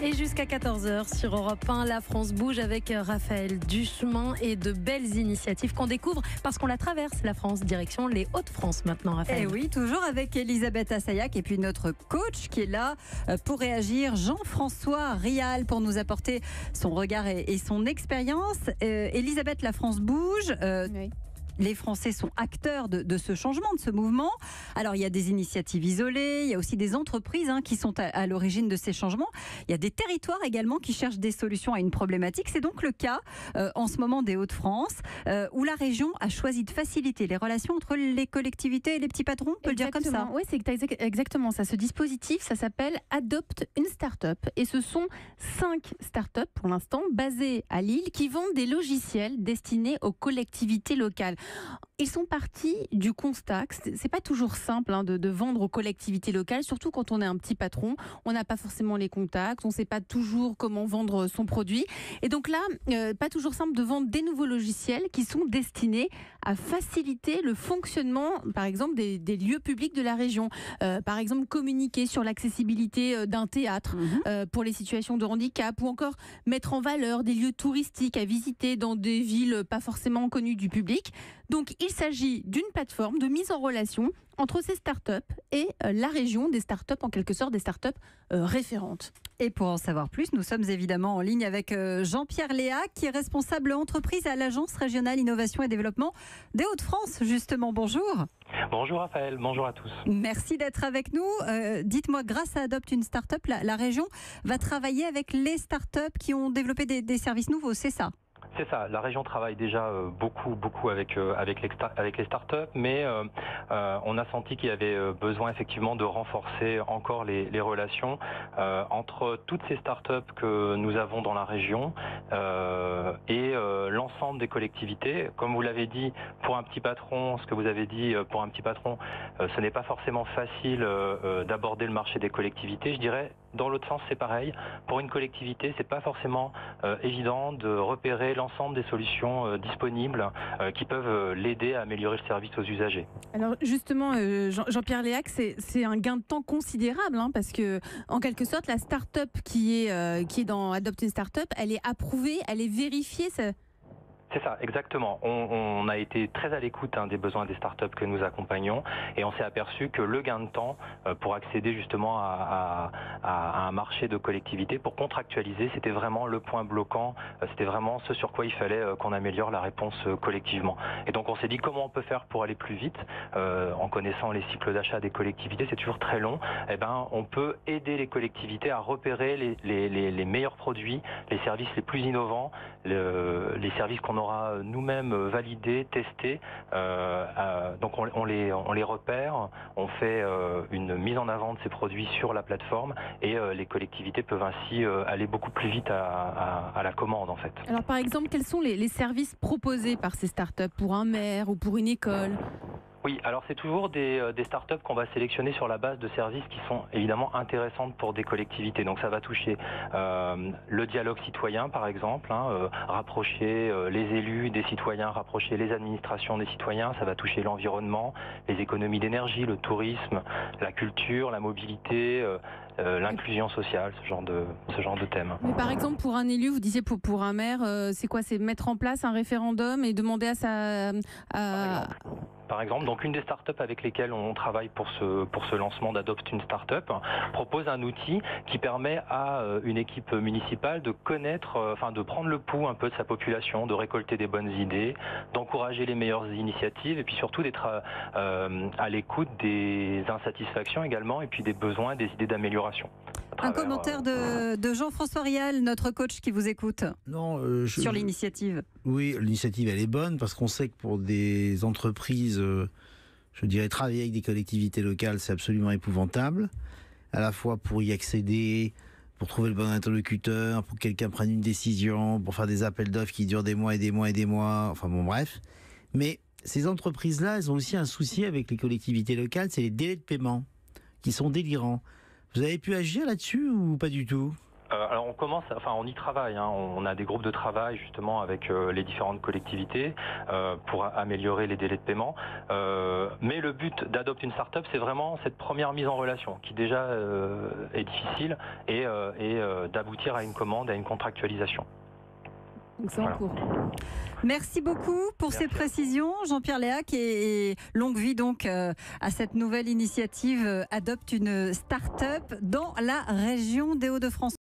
Et jusqu'à 14h sur Europe 1, la France bouge avec Raphaël Duchemin et de belles initiatives qu'on découvre parce qu'on la traverse, la France, direction les Hauts-de-France maintenant, Raphaël. Et oui, toujours avec Elisabeth Assayac et puis notre coach qui est là pour réagir, Jean-François Rial, pour nous apporter son regard et son expérience. Elisabeth, la France bouge. Oui. Les Français sont acteurs de ce changement, de ce mouvement. Alors, il y a des initiatives isolées, il y a aussi des entreprises qui sont à l'origine de ces changements. Il y a des territoires également qui cherchent des solutions à une problématique. C'est donc le cas en ce moment des Hauts-de-France, où la région a choisi de faciliter les relations entre les collectivités et les petits patrons, on peut exactement. Le dire comme ça. Oui, c'est exactement ça. Ce dispositif, ça s'appelle Adopte une Start-up. Et ce sont 5 start-up pour l'instant, basées à Lille, qui vendent des logiciels destinés aux collectivités locales. Ils sont partis du constat que c'est pas toujours simple de vendre aux collectivités locales, surtout quand on est un petit patron, on n'a pas forcément les contacts, on ne sait pas toujours comment vendre son produit. Et donc là, pas toujours simple de vendre des nouveaux logiciels qui sont destinés à faciliter le fonctionnement, par exemple, des lieux publics de la région. Par exemple, communiquer sur l'accessibilité d'un théâtre pour les situations de handicap, ou encore mettre en valeur des lieux touristiques à visiter dans des villes pas forcément connues du public. Donc, il s'agit d'une plateforme de mise en relation entre ces start-up et la région, des start-up, en quelque sorte, des start-up référentes. Et pour en savoir plus, nous sommes évidemment en ligne avec Jean-Pierre Léac, qui est responsable entreprise à l'Agence régionale Innovation et Développement des Hauts-de-France, justement. Bonjour. Bonjour Raphaël, bonjour à tous. Merci d'être avec nous. Dites-moi, grâce à Adopte une Start-up, la région va travailler avec les start-up qui ont développé des services nouveaux, c'est ça ? C'est ça, la région travaille déjà beaucoup avec les startups, mais on a senti qu'il y avait besoin effectivement de renforcer encore les relations entre toutes ces startups que nous avons dans la région et l'ensemble des collectivités. Comme vous l'avez dit, pour un petit patron, ce n'est pas forcément facile d'aborder le marché des collectivités, je dirais. Dans l'autre sens, c'est pareil. Pour une collectivité, c'est pas forcément évident de repérer l'ensemble des solutions disponibles qui peuvent l'aider à améliorer le service aux usagers. Alors justement, Jean-Pierre Léac, c'est un gain de temps considérable parce que, en quelque sorte, la start-up qui est dans Adopte une Start-up, elle est approuvée, elle est vérifiée. C'est ça, exactement. On a été très à l'écoute des besoins des startups que nous accompagnons et on s'est aperçu que le gain de temps pour accéder justement à un marché de collectivité, pour contractualiser, c'était vraiment le point bloquant, c'était vraiment ce sur quoi il fallait qu'on améliore la réponse collectivement. Et donc on s'est dit comment on peut faire pour aller plus vite, en connaissant les cycles d'achat des collectivités, c'est toujours très long. Eh ben, on peut aider les collectivités à repérer les meilleurs produits, les services les plus innovants, les services qu'on aura nous-mêmes validé, testé. Donc on les repère, on fait une mise en avant de ces produits sur la plateforme et les collectivités peuvent ainsi aller beaucoup plus vite à la commande en fait. Alors par exemple, quels sont les services proposés par ces startups pour un maire ou pour une école ? Oui, alors c'est toujours des startups qu'on va sélectionner sur la base de services qui sont évidemment intéressantes pour des collectivités. Donc ça va toucher le dialogue citoyen par exemple, rapprocher les élus des citoyens, rapprocher les administrations des citoyens. Ça va toucher l'environnement, les économies d'énergie, le tourisme, la culture, la mobilité, l'inclusion sociale, ce genre de thème. Mais par exemple pour un élu, vous disiez pour un maire, c'est quoi? C'est mettre en place un référendum et demander à sa... Par exemple, donc une des startups avec lesquelles on travaille pour ce lancement d'Adopte une Start-up propose un outil qui permet à une équipe municipale de connaître, de prendre le pouls un peu de sa population, de récolter des bonnes idées, d'encourager les meilleures initiatives et puis surtout d'être à l'écoute des insatisfactions également et puis des besoins, des idées d'amélioration. Un commentaire de Jean-François Rial, notre coach qui vous écoute, sur l'initiative. Oui, l'initiative elle est bonne parce qu'on sait que pour des entreprises, je dirais travailler avec des collectivités locales, c'est absolument épouvantable. À la fois pour y accéder, pour trouver le bon interlocuteur, pour que quelqu'un prenne une décision, pour faire des appels d'offres qui durent des mois et des mois et des mois, enfin bon bref. Mais ces entreprises-là, elles ont aussi un souci avec les collectivités locales, c'est les délais de paiement qui sont délirants. Vous avez pu agir là-dessus ou pas du tout ? Alors on commence, enfin on y travaille, hein. On a des groupes de travail justement avec les différentes collectivités pour améliorer les délais de paiement. Mais le but d'Adopte une Start-up, c'est vraiment cette première mise en relation qui déjà est difficile et d'aboutir à une commande, à une contractualisation. Donc c'est voilà. En cours. Merci beaucoup pour ces précisions, Jean-Pierre Léac, et longue vie donc à cette nouvelle initiative Adopte une Start-up dans la région des Hauts-de-France.